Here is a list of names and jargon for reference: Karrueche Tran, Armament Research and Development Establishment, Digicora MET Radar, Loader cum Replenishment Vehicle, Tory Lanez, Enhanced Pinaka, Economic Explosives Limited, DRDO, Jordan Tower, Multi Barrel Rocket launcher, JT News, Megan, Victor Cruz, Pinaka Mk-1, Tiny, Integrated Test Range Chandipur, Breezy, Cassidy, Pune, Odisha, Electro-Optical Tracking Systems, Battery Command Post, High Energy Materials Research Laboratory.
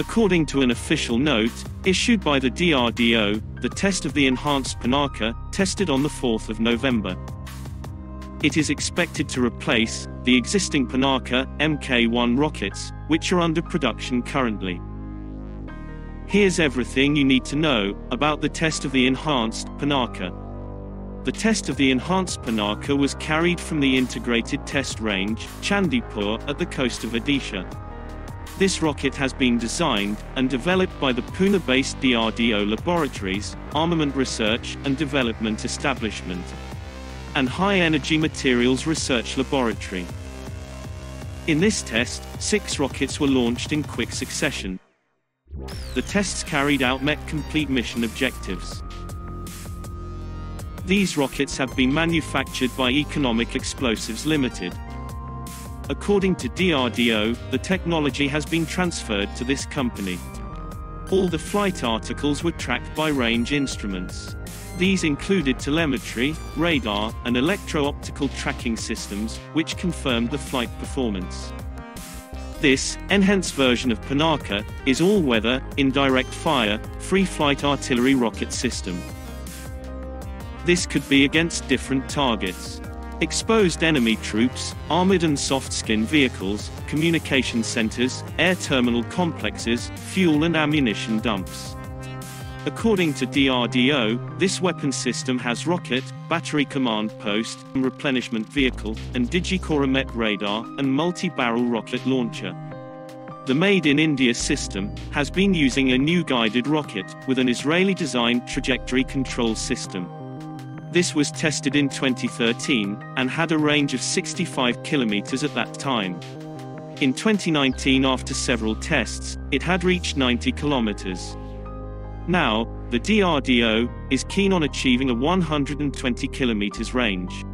According to an official note issued by the DRDO, the test of the Enhanced Pinaka, tested on the 4th of November. It is expected to replace the existing Pinaka Mk-1 rockets, which are under production currently. Here's everything you need to know about the test of the Enhanced Pinaka. The test of the Enhanced Pinaka was carried from the Integrated Test Range, Chandipur, at the coast of Odisha. This rocket has been designed and developed by the Pune-based DRDO laboratories, Armament Research and Development Establishment, and High Energy Materials Research Laboratory. In this test, 6 rockets were launched in quick succession. The tests carried out met complete mission objectives. These rockets have been manufactured by Economic Explosives Limited. According to DRDO, the technology has been transferred to this company. All the flight articles were tracked by range instruments. These included telemetry, radar, and electro-optical tracking systems, which confirmed the flight performance. This enhanced version of Pinaka is all-weather, indirect fire, free-flight artillery rocket system. This could be against different targets. Exposed enemy troops, armored and soft-skin vehicles, communication centers, air terminal complexes, fuel and ammunition dumps. According to DRDO, this weapon system has rocket, battery command post, and replenishment vehicle, and Digicora MET radar, and multi-barrel rocket launcher. The made-in-India system has been using a new guided rocket with an Israeli-designed trajectory control system. This was tested in 2013, and had a range of 65 kilometers at that time. In 2019, after several tests, it had reached 90 kilometers. Now, the DRDO is keen on achieving a 120 kilometers range.